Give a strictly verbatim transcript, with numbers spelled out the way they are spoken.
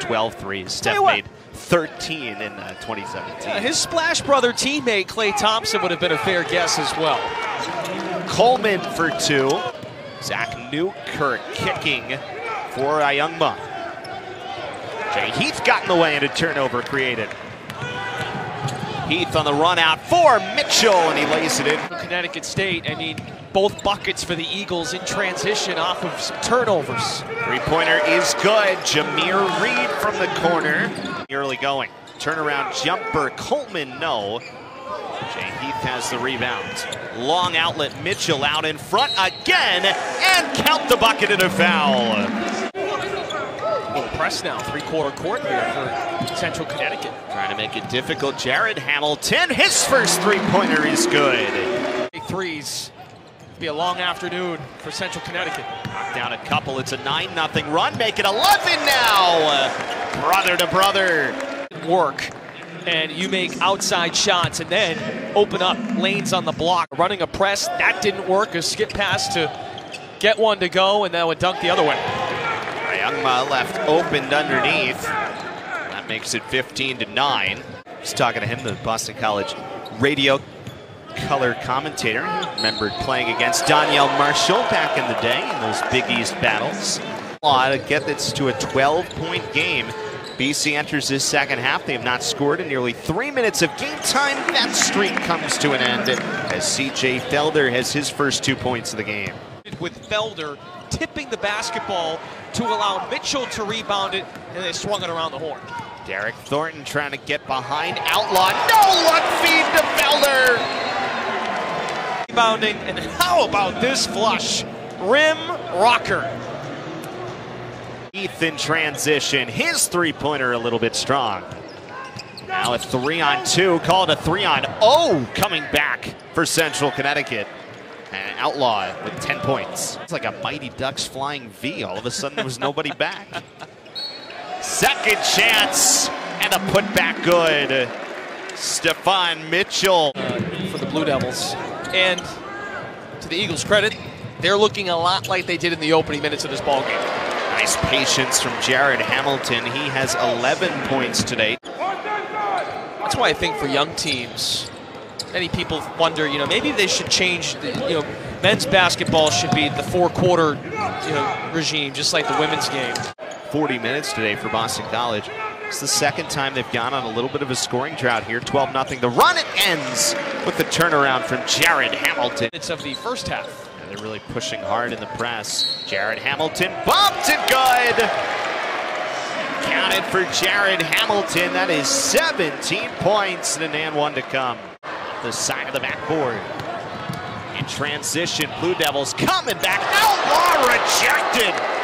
twelve threes. Steph made thirteen in uh, twenty seventeen. Yeah, his Splash Brother teammate, Clay Thompson, would have been a fair guess as well. Coleman for two. Zach Newkirk kicking for Iungma. Jay Heath got in the way and a turnover created. Heath on the run out for Mitchell, and he lays it in. Connecticut State, I mean, both buckets for the Eagles in transition off of some turnovers. Three-pointer is good. Jameer Reid from the corner. Early going. Turnaround jumper. Coleman, no. Jay Heath has the rebound. Long outlet. Mitchell out in front again, and count the bucket and a foul. A little press now. Three-quarter court here for Central Connecticut. Trying to make it difficult. Jared Hamilton, his first three-pointer is good. Threes. It'll be a long afternoon for Central Connecticut. Knocked down a couple. It's a nine nothing run. Make it eleven now. Brother to brother. Work. And you make outside shots and then open up lanes on the block. Running a press. That didn't work. A skip pass to get one to go, and then a dunk the other way. Iungma left opened underneath. That makes it fifteen to nine. Just talking to him, the Boston College radio color commentator, remembered playing against Donyell Marshall back in the day in those Big East battles. Outlaw to get this to a twelve point game. B C enters this second half. They have not scored in nearly three minutes of game time. That streak comes to an end as C J. Felder has his first two points of the game. With Felder tipping the basketball to allow Mitchell to rebound it, and they swung it around the horn. Derek Thornton trying to get behind Outlaw. No luck feed to Felder. Rebounding, and how about this flush? Rim rocker. Heath in transition. His three-pointer a little bit strong. Now a three on two, called a three on oh, coming back for Central Connecticut. And Outlaw with ten points. It's like a Mighty Ducks flying V. All of a sudden there was nobody back. Second chance, and a putback good. Stefan Mitchell. Uh, for the Blue Devils. And to the Eagles' credit, they're looking a lot like they did in the opening minutes of this ballgame. Nice patience from Jared Hamilton. He has eleven points today. That's why I think for young teams, many people wonder, you know, maybe they should change, the, you know, men's basketball should be the four-quarter, you know, regime, just like the women's game. forty minutes today for Boston College. It's the second time they've gone on a little bit of a scoring drought here. twelve nothing. The run, it ends with the turnaround from Jared Hamilton. It's of the first half. And they're really pushing hard in the press. Jared Hamilton bumped it good. Counted for Jared Hamilton. That is seventeen points and an and one to come. The side of the backboard. In transition, Blue Devils coming back. Outlaw rejected.